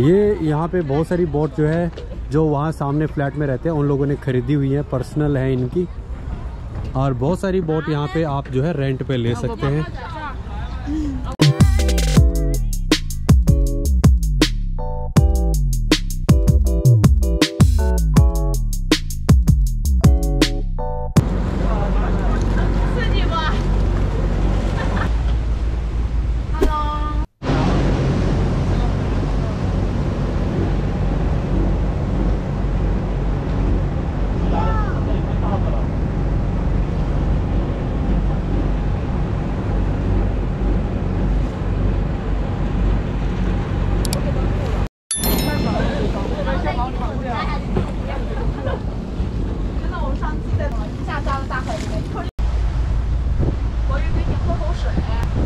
ये यहाँ पे बहुत सारी बोट जो है जो वहाँ सामने फ्लैट में रहते हैं उन लोगों ने खरीदी हुई है, पर्सनल है इनकी, और बहुत सारी बोट यहाँ पे आप जो है रेंट पे ले सकते हैं।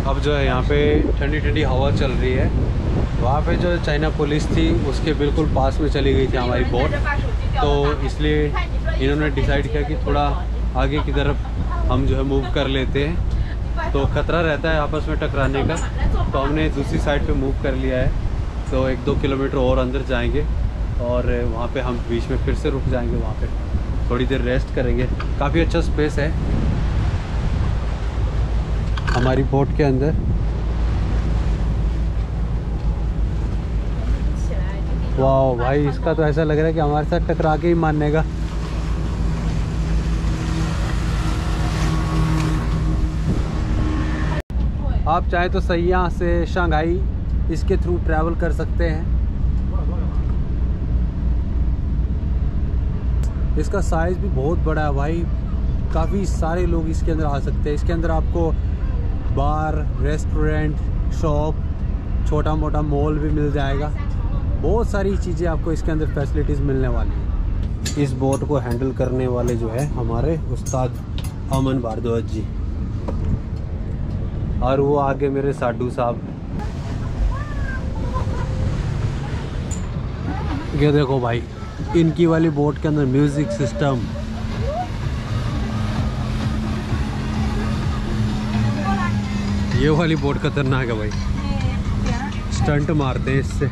अब जो है यहाँ पे ठंडी ठंडी हवा चल रही है। वहाँ पे जो चाइना पुलिस थी उसके बिल्कुल पास में चली गई थी हमारी बोट, तो इसलिए इन्होंने डिसाइड किया कि थोड़ा आगे की तरफ हम जो है मूव कर लेते हैं, तो खतरा रहता है आपस में टकराने का, तो हमने दूसरी साइड पे मूव कर लिया है। तो 1-2 किलोमीटर और अंदर जाएंगे और वहाँ पे हम बीच में फिर से रुक जाएंगे, वहाँ पे थोड़ी देर रेस्ट करेंगे। काफ़ी अच्छा स्पेस है हमारी बोट के अंदर। वाह भाई, इसका तो ऐसा लग रहा है कि हमारे साथ टकरा के ही मानने का। आप चाहे तो सैया से शंघाई इसके थ्रू ट्रैवल कर सकते हैं। इसका साइज़ भी बहुत बड़ा है भाई, काफ़ी सारे लोग इसके अंदर आ सकते हैं। इसके अंदर आपको बार, रेस्टोरेंट, शॉप, छोटा मोटा मॉल भी मिल जाएगा। बहुत सारी चीज़ें आपको इसके अंदर फैसिलिटीज़ मिलने वाली हैं। इस बोट को हैंडल करने वाले जो है हमारे उस्ताद अमन भारद्वाज जी, और वो आगे मेरे साडू साहब। ये देखो भाई, इनकी वाली बोट के अंदर म्यूजिक सिस्टम, ये वाली बोट खतरनाक है भाई, स्टंट मारते हैं इससे।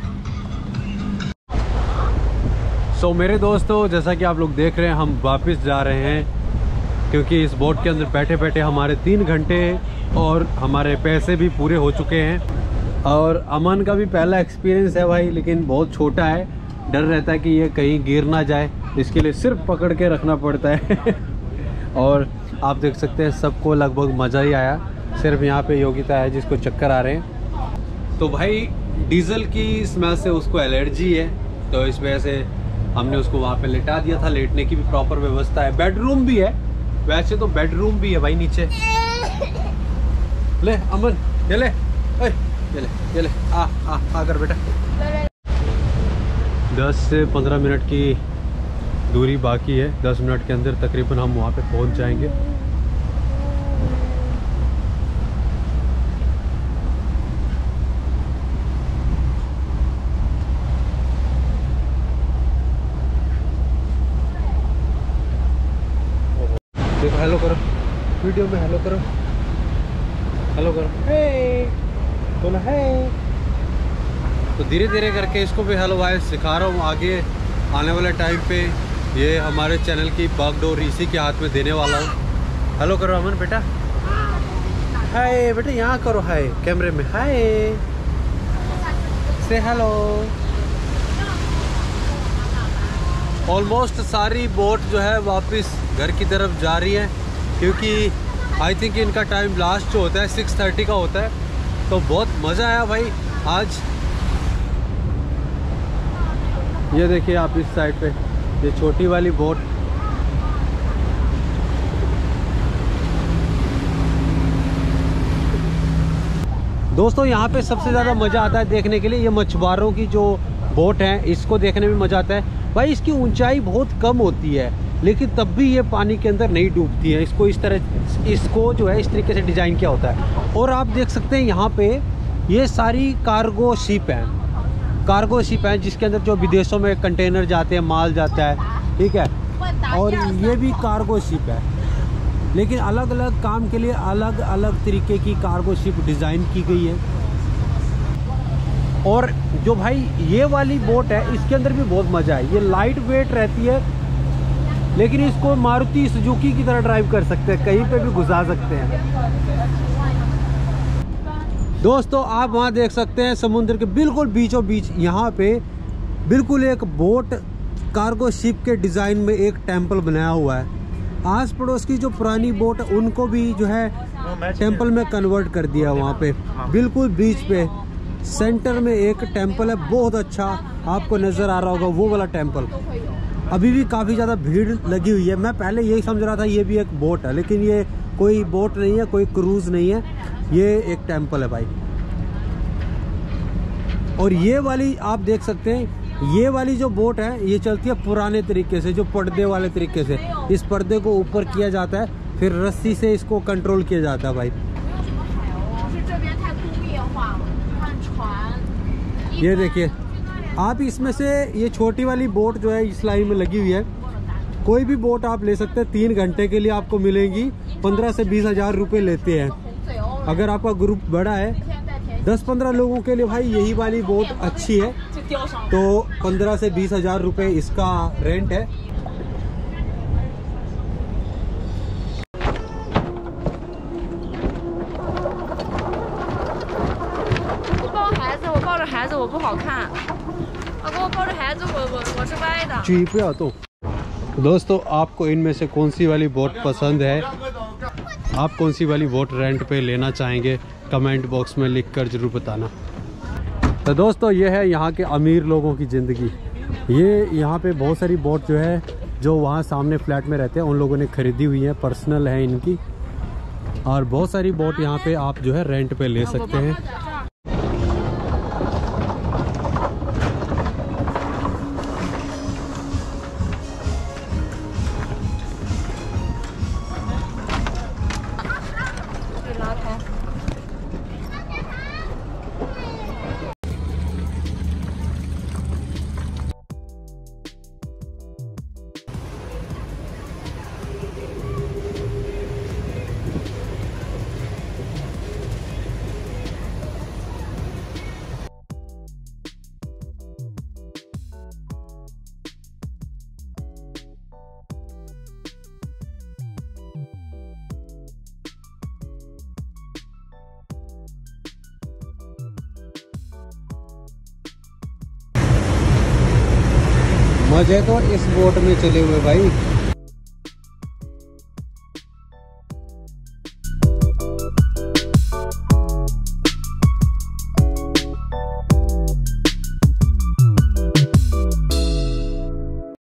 सो मेरे दोस्तों, जैसा कि आप लोग देख रहे हैं हम वापस जा रहे हैं, क्योंकि इस बोट के अंदर बैठे बैठे हमारे 3 घंटे और हमारे पैसे भी पूरे हो चुके हैं। और अमन का भी पहला एक्सपीरियंस है भाई, लेकिन बहुत छोटा है, डर रहता है कि ये कहीं गिर ना जाए, इसके लिए सिर्फ पकड़ के रखना पड़ता है। और आप देख सकते हैं सबको लगभग मज़ा ही आया, सिर्फ यहाँ पे योगिता है जिसको चक्कर आ रहे हैं। तो भाई डीजल की स्मेल से उसको एलर्जी है, तो इस वजह से हमने उसको वहाँ पे लेटा दिया था। लेटने की भी प्रॉपर व्यवस्था है, बेडरूम भी है, वैसे तो बेडरूम भी है भाई नीचे। ले अमन, ये ले आ कर बेटा। 10 से 15 मिनट की दूरी बाकी है, 10 मिनट के अंदर तकरीबन हम वहाँ पे पहुँच जाएंगे। देखो, हेलो करो वीडियो में, हेलो करो हे बोलो है। तो धीरे धीरे करके इसको भी हेलो वाइज सिखा रहा हूँ। आगे आने वाले टाइम पे ये हमारे चैनल की बागडोर इसी के हाथ में देने वाला हूँ। हेलो करो अमन बेटा, हाय बेटा, यहाँ करो हाय कैमरे में, हाय से हेलो। ऑलमोस्ट सारी बोट जो है वापस घर की तरफ जा रही है, क्योंकि आई थिंक इनका टाइम लास्ट जो होता है 6:30 का होता है। तो बहुत मज़ा आया भाई आज। ये देखिए आप इस साइड पे ये छोटी वाली बोट, दोस्तों यहाँ पे सबसे ज़्यादा मज़ा आता है देखने के लिए ये मछुआरों की जो बोट है, इसको देखने में मज़ा आता है भाई। इसकी ऊंचाई बहुत कम होती है, लेकिन तब भी ये पानी के अंदर नहीं डूबती है। इसको इस तरह, इसको जो है इस तरीके से डिज़ाइन किया होता है। और आप देख सकते हैं यहाँ पे ये सारी कार्गो शिप है, जिसके अंदर जो विदेशों में कंटेनर जाते हैं, माल जाता है, ठीक है। और ये भी कार्गो शिप है, लेकिन अलग अलग काम के लिए अलग अलग तरीके की कार्गो शिप डिज़ाइन की गई है। और जो भाई ये वाली बोट है इसके अंदर भी बहुत मज़ा है, ये लाइट वेट रहती है लेकिन इसको मारुति सुजुकी की तरह ड्राइव कर सकते हैं, कहीं पे भी घुसा सकते हैं। दोस्तों आप वहाँ देख सकते हैं समुद्र के बिल्कुल बीचों बीच यहाँ पे बिल्कुल एक बोट कार्गो शिप के डिज़ाइन में एक टेम्पल बनाया हुआ है। आस पड़ोस की जो पुरानी बोट उनको भी जो है टेम्पल में कन्वर्ट कर दिया। वहाँ पे बिल्कुल बीच पे सेंटर में एक टेम्पल है, बहुत अच्छा आपको नज़र आ रहा होगा वो वाला टेम्पल। अभी भी काफ़ी ज़्यादा भीड़ लगी हुई है। मैं पहले यही समझ रहा था ये भी एक बोट है, लेकिन ये कोई बोट नहीं है, कोई क्रूज़ नहीं है, ये एक टेम्पल है भाई। और ये वाली आप देख सकते हैं, ये वाली जो बोट है ये चलती है पुराने तरीके से, जो पर्दे वाले तरीके से। इस पर्दे को ऊपर किया जाता है, फिर रस्सी से इसको कंट्रोल किया जाता है भाई। ये देखिए आप, इसमें से ये छोटी वाली बोट जो है इस लाइन में लगी हुई है, कोई भी बोट आप ले सकते हैं। 3 घंटे के लिए आपको मिलेंगी, 15 से 20 हज़ार रुपये लेते हैं। अगर आपका ग्रुप बड़ा है 10-15 लोगों के लिए भाई यही वाली बोट अच्छी है, तो 15 से 20 हज़ार रुपये इसका रेंट है। दोस्तों आपको इनमें से कौन सी वाली बोट पसंद है, आप कौन सी वाली बोट रेंट पे लेना चाहेंगे, कमेंट बॉक्स में लिखकर जरूर बताना। तो दोस्तों ये है यहाँ के अमीर लोगों की ज़िंदगी। ये यहाँ पे बहुत सारी बोट जो है जो वहाँ सामने फ्लैट में रहते हैं उन लोगों ने खरीदी हुई है, पर्सनल है इनकी, और बहुत सारी बोट यहाँ पे आप जो है रेंट पे ले सकते हैं। मजे तो इस बोट में चले हुए भाई।